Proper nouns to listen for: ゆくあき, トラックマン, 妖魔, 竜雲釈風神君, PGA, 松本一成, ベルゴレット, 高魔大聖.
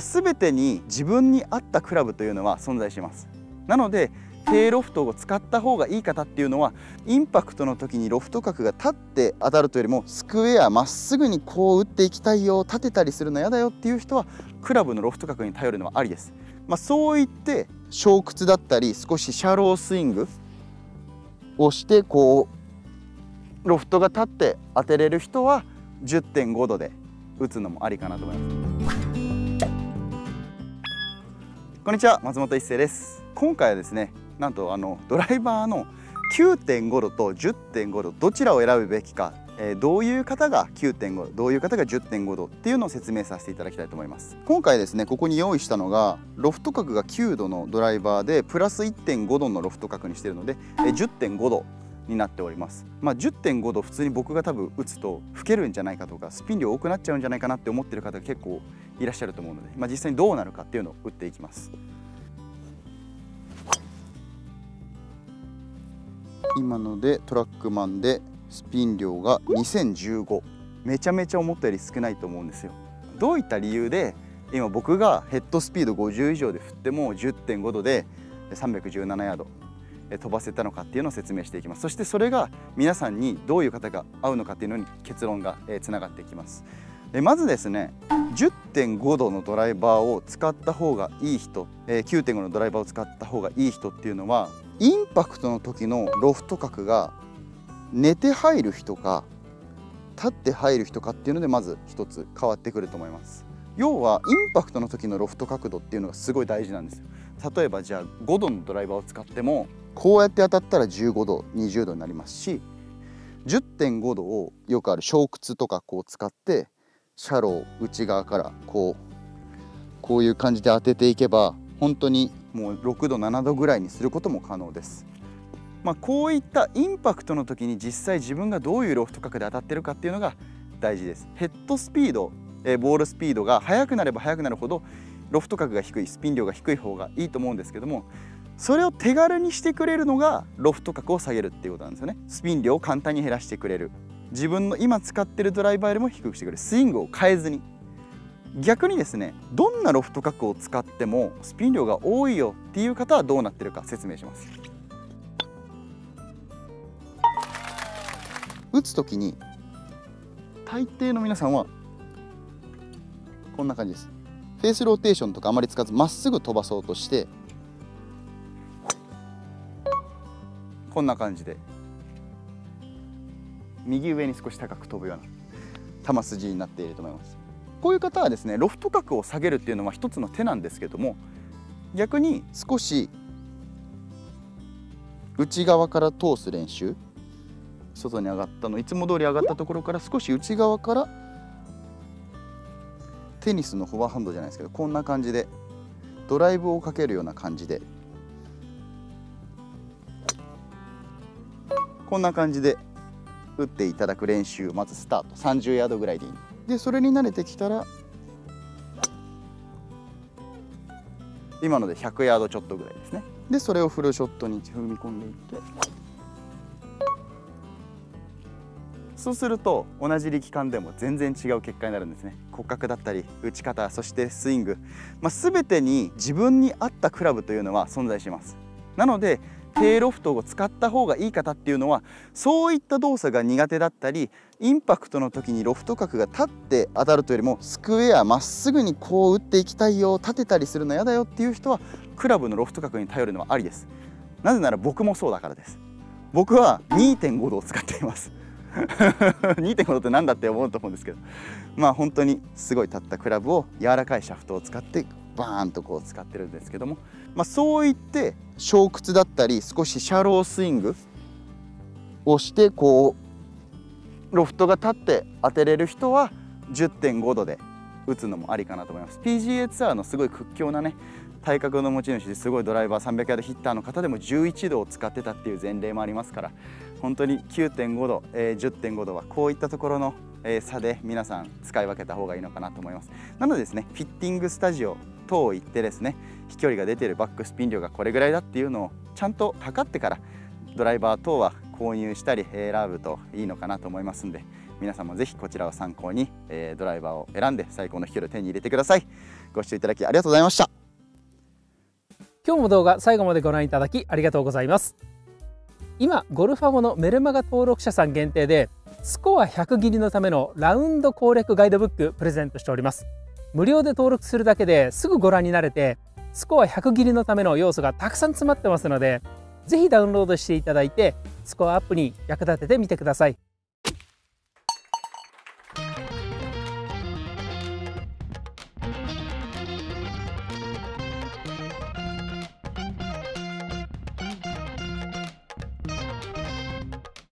全てに自分に合ったクラブというのは存在します。なので低ロフトを使った方がいい方っていうのは、インパクトの時にロフト角が立って当たるというよりも、スクエアまっすぐにこう打っていきたいよ、立てたりするの嫌だよっていう人はクラブのロフト角に頼るのはありです。そういって小屈だったり少しシャロースイングをしてこうロフトが立って当てれる人は 10.5 度で打つのもありかなと思います。こんにちは、松本一成です。今回はですね、なんとドライバーの 9.5 度と 10.5 度どちらを選ぶべきか、どういう方が 9.5 度、どういう方が 10.5 度っていうのを説明させていただきたいと思います。今回ですね、ここに用意したのがロフト角が9度のドライバーでプラス 1.5 度のロフト角にしているので 10.5 度になっております。10.5 度普通に僕が多分打つと吹けるんじゃないかとか、スピン量多くなっちゃうんじゃないかなって思ってる方が結構いらっしゃると思うので、実際にどうなるかっていうのを打っていきます。今のでトラックマンでスピン量が2015、めちゃめちゃ思ったより少ないと思うんですよ。どういった理由で今僕がヘッドスピード50以上で振っても 10.5 度で317ヤード飛ばせたのかっていうのを説明していきます。そしてそれが皆さんにどういう方が合うのかっていうのに結論がつながっていきます。まずですね、 10.5 度のドライバーを使った方がいい人、 9.5 のドライバーを使った方がいい人っていうのは、インパクトの時のロフト角が寝て入る人か立って入る人かっていうので、まず一つ変わってくると思います。要はインパクトの時のロフト角度っていうのがすごい大事なんですよ。例えばじゃあ5度のドライバーを使っても、こうやって当たったら15度20度になりますし、 10.5 度をよくある小屈とかこう使ってシャロー内側からこういう感じで当てていけば、本当にもう6度7度ぐらいにすることも可能です。こういったインパクトの時に実際自分がどういうロフト角で当たってるかっていうのが大事です。ヘッドスピード、ボールスピードが速くなれば速くなるほどロフト角が低い、スピン量が低い方がいいと思うんですけども、それを手軽にしてくれるのがロフト角を下げるっていうことなんですよね。スピン量を簡単に減らしてくれる、自分の今使ってるドライバーよりも低くしてくれる、スイングを変えずに。逆にですね、どんなロフト角を使ってもスピン量が多いよっていう方はどうなってるか説明します。打つ時に大抵の皆さんはこんな感じです。フェースローテーションとかあまり使わず、まっすぐ飛ばそうとしてこんな感じで右上に少し高く飛ぶような球筋になっていると思います。こういう方はですね、ロフト角を下げるっていうのは一つの手なんですけども、逆に少し内側から通す練習、外に上がったのいつも通り上がったところから少し内側から、テニスのフォアハンドじゃないですけど、こんな感じでドライブをかけるような感じで、こんな感じで打っていただく練習をまずスタート、30ヤードぐらいでいい。でそれに慣れてきたら、今ので100ヤードちょっとぐらいですね。でそれをフルショットに踏み込んでいって、そうすると同じ力感でも全然違う結果になるんですね。骨格だったり打ち方、そしてスイング、全てに自分に合ったクラブというのは存在します。なので低ロフトを使った方がいい方っていうのは、そういった動作が苦手だったり、インパクトの時にロフト角が立って当たるというよりも、スクエアまっすぐにこう打っていきたいよ、立てたりするの嫌だよっていう人はクラブのロフト角に頼るのはありです。なぜなら僕もそうだからです。僕は 2.5 度を使っています2.5 度って何だって思うと思うんですけど、本当にすごい立ったクラブを柔らかいシャフトを使ってバーンとこう使ってるんですけども、そういって小屈だったり少しシャロースイングをしてこうロフトが立って当てれる人は 10.5 度で打つのもありかなと思います。 PGA ツアーのすごい屈強なね、体格の持ち主ですごいドライバー、300ヤードヒッターの方でも11度を使ってたっていう前例もありますから、本当に 9.5 度、10.5 度はこういったところの差で皆さん使い分けた方がいいのかなと思います。なのでですね、フィッティングスタジオ等を行ってですね、飛距離が出ているバックスピン量がこれぐらいだっていうのをちゃんと測ってからドライバー等は購入したり選ぶといいのかなと思いますんで、皆さんもぜひこちらを参考に、ドライバーを選んで最高の飛距離を手に入れてください。ご視聴いただきありがとうございました。今日も動画最後までご覧いただきありがとうございます。今ゴルファゴのメルマガ登録者さん限定でスコア100切りのためのラウンド攻略ガイドブックプレゼントしております。無料で登録するだけですぐご覧になれて、スコア100切りのための要素がたくさん詰まってますので、ぜひダウンロードしていただいてスコアアップに役立ててみてください。